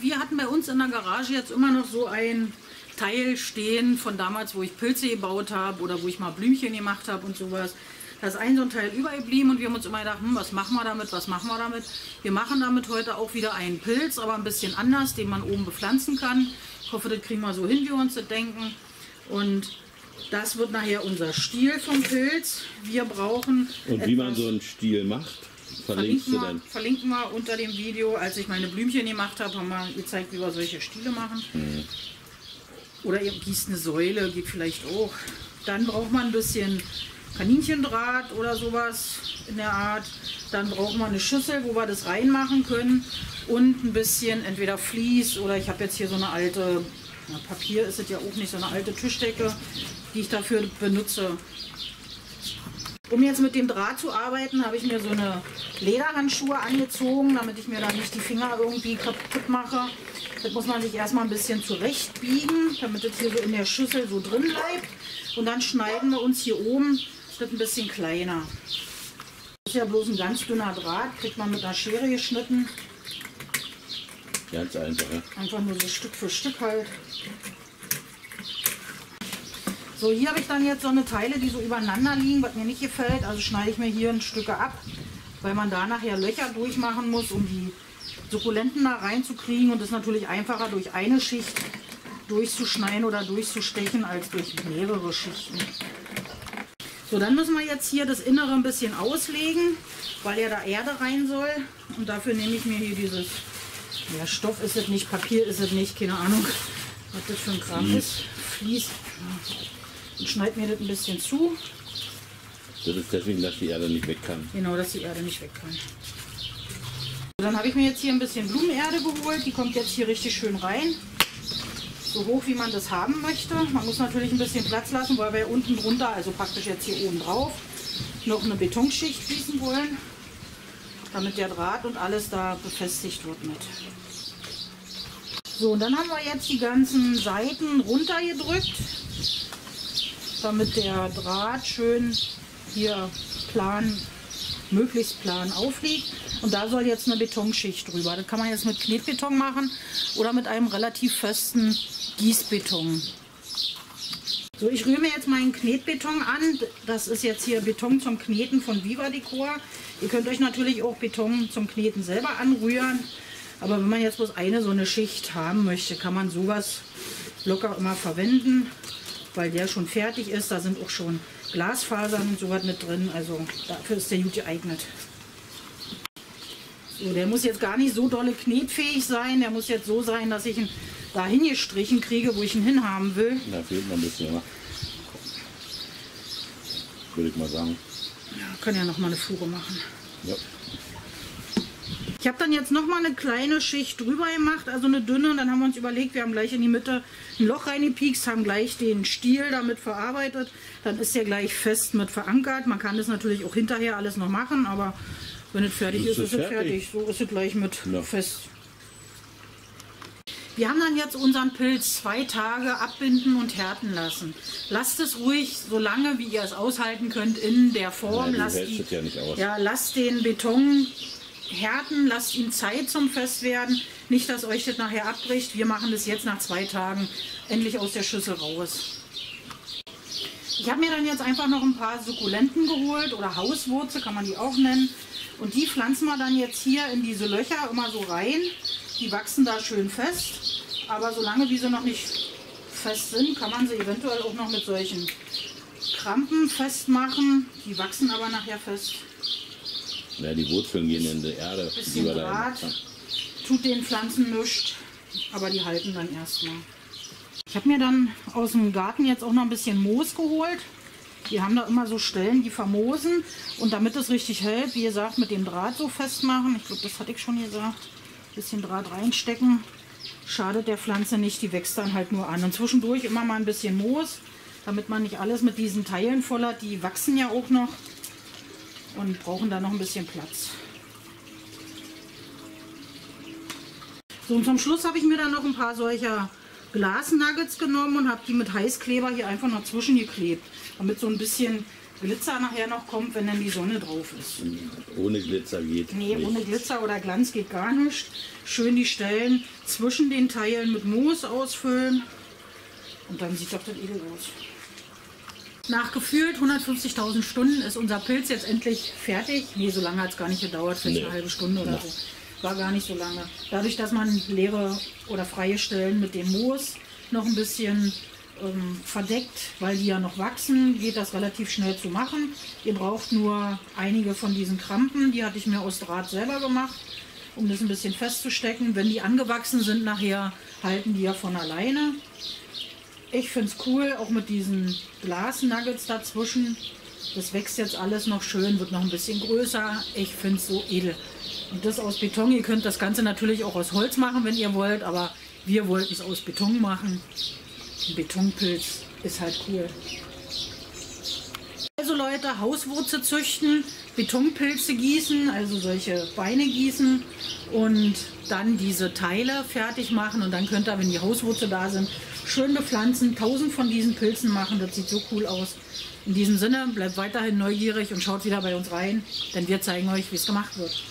wir hatten bei uns in der Garage jetzt immer noch so ein Teil stehen von damals, wo ich Pilze gebaut habe oder wo ich mal Blümchen gemacht habe und sowas. Da ist ein so ein Teil übergeblieben und wir haben uns immer gedacht, was machen wir damit, was machen wir damit. Wir machen damit heute auch wieder einen Pilz, aber ein bisschen anders, den man oben bepflanzen kann. Ich hoffe, das kriegen wir so hin, wie wir uns das denken. Und das wird nachher unser Stiel vom Pilz. Wir brauchen... Und wie man so einen Stiel macht, verlinken wir unter dem Video. Als ich meine Blümchen gemacht habe, haben wir gezeigt, wie wir solche Stiele machen. Mhm. Oder ihr gießt eine Säule, geht vielleicht auch. Dann braucht man ein bisschen... Kaninchendraht oder sowas in der Art. Dann brauchen wir eine Schüssel, wo wir das reinmachen können und ein bisschen entweder Vlies oder ich habe jetzt hier so eine alte, na, Papier ist es ja auch nicht, so eine alte Tischdecke, die ich dafür benutze. Um jetzt mit dem Draht zu arbeiten, habe ich mir so eine Lederhandschuhe angezogen, damit ich mir da nicht die Finger irgendwie kaputt mache. Das muss man sich erstmal ein bisschen zurechtbiegen, damit es hier so in der Schüssel so drin bleibt. Und dann schneiden wir uns hier oben, das wird ein bisschen kleiner. Das ist ja bloß ein ganz dünner Draht, kriegt man mit einer Schere geschnitten. Ganz einfach, ja? Einfach nur so Stück für Stück halt. So, hier habe ich dann jetzt so eine Teile, die so übereinander liegen, was mir nicht gefällt. Also schneide ich mir hier ein Stücke ab, weil man da nachher Löcher durchmachen muss, um die Sukkulenten da reinzukriegen. Und das ist natürlich einfacher, durch eine Schicht durchzuschneiden oder durchzustechen, als durch mehrere Schichten. So, dann müssen wir jetzt hier das Innere ein bisschen auslegen, weil ja da Erde rein soll. Und dafür nehme ich mir hier dieses, ja, Stoff ist es nicht, Papier ist es nicht, keine Ahnung, was das für ein Kram ist. Vlies. Und schneide mir das ein bisschen zu. Das ist deswegen, dass die Erde nicht weg kann. Genau, dass die Erde nicht weg kann. So, dann habe ich mir jetzt hier ein bisschen Blumenerde geholt. Die kommt jetzt hier richtig schön rein. So hoch, wie man das haben möchte. Man muss natürlich ein bisschen Platz lassen, weil wir unten drunter, also praktisch jetzt hier oben drauf, noch eine Betonschicht gießen wollen, damit der Draht und alles da befestigt wird mit. So, und dann haben wir jetzt die ganzen Seiten runtergedrückt, damit der Draht schön hier plan, möglichst plan aufliegt. Und da soll jetzt eine Betonschicht drüber. Das kann man jetzt mit Knetbeton machen oder mit einem relativ festen Gießbeton. So, ich rühre mir jetzt meinen Knetbeton an. Das ist jetzt hier Beton zum Kneten von Viva Dekor. Ihr könnt euch natürlich auch Beton zum Kneten selber anrühren. Aber wenn man jetzt bloß eine so eine Schicht haben möchte, kann man sowas locker immer verwenden, weil der schon fertig ist. Da sind auch schon Glasfasern und sowas mit drin. Also dafür ist der gut geeignet. So, der muss jetzt gar nicht so dolle knetfähig sein. Der muss jetzt so sein, dass ich ihn da hingestrichen kriege, wo ich ihn hinhaben will. Da fehlt noch ein bisschen, ne? Würde ich mal sagen. Ja, können ja noch mal eine Fuhre machen. Ja. Ich habe dann jetzt noch mal eine kleine Schicht drüber gemacht, also eine dünne. Und dann haben wir uns überlegt, wir haben gleich in die Mitte ein Loch reingepiekst, haben gleich den Stiel damit verarbeitet. Dann ist der gleich fest mit verankert. Man kann das natürlich auch hinterher alles noch machen, aber wenn es fertig ist, ist es fertig. So ist es gleich mit fest. Wir haben dann jetzt unseren Pilz 2 Tage abbinden und härten lassen. Lasst es ruhig, so lange wie ihr es aushalten könnt, in der Form. Lasst den Beton härten, lasst ihm Zeit zum Festwerden. Nicht, dass euch das nachher abbricht. Wir machen das jetzt nach 2 Tagen endlich aus der Schüssel raus. Ich habe mir dann jetzt einfach noch ein paar Sukkulenten geholt oder Hauswurze, kann man die auch nennen. Und die pflanzen wir dann jetzt hier in diese Löcher immer so rein. Die wachsen da schön fest, aber solange diese noch nicht fest sind, kann man sie eventuell auch noch mit solchen Krampen festmachen. Die wachsen aber nachher fest. Ja, die Wurzeln gehen in die Erde. Ein bisschen Draht tut den Pflanzen nichts, aber die halten dann erstmal. Ich habe mir dann aus dem Garten jetzt auch noch ein bisschen Moos geholt. Die haben da immer so Stellen, die vermoosen. Und damit es richtig hält, wie gesagt, mit dem Draht so festmachen. Ich glaube, das hatte ich schon gesagt. Ein bisschen Draht reinstecken. Schadet der Pflanze nicht, die wächst dann halt nur an. Und zwischendurch immer mal ein bisschen Moos, damit man nicht alles mit diesen Teilen voll hat. Die wachsen ja auch noch und brauchen da noch ein bisschen Platz. So, und zum Schluss habe ich mir dann noch ein paar solcher Glasnuggets genommen und habe die mit Heißkleber hier einfach noch zwischengeklebt, damit so ein bisschen Glitzer nachher noch kommt, wenn dann die Sonne drauf ist. Ohne Glitzer geht nee, nicht. Ohne Glitzer oder Glanz geht gar nicht. Schön die Stellen zwischen den Teilen mit Moos ausfüllen und dann sieht doch das edel aus. Nach gefühlt 150.000 Stunden ist unser Pilz jetzt endlich fertig. Nee, so lange hat es gar nicht gedauert, vielleicht eine halbe Stunde oder so. War gar nicht so lange. Dadurch, dass man leere oder freie Stellen mit dem Moos noch ein bisschen verdeckt, weil die ja noch wachsen, geht das relativ schnell zu machen. Ihr braucht nur einige von diesen Krampen, die hatte ich mir aus Draht selber gemacht, um das ein bisschen festzustecken. Wenn die angewachsen sind, nachher halten die ja von alleine. Ich finde es cool, auch mit diesen Glasnuggets dazwischen. Das wächst jetzt alles noch schön, wird noch ein bisschen größer. Ich finde es so edel. Und das aus Beton, ihr könnt das Ganze natürlich auch aus Holz machen, wenn ihr wollt, aber wir wollten es aus Beton machen. Ein Betonpilz ist halt cool. Also Leute, Hauswurzel züchten, Betonpilze gießen, also solche Beine gießen und dann diese Teile fertig machen und dann könnt ihr, wenn die Hauswurzel da sind, schön bepflanzen, 1000 von diesen Pilzen machen, das sieht so cool aus. In diesem Sinne, bleibt weiterhin neugierig und schaut wieder bei uns rein, denn wir zeigen euch, wie es gemacht wird.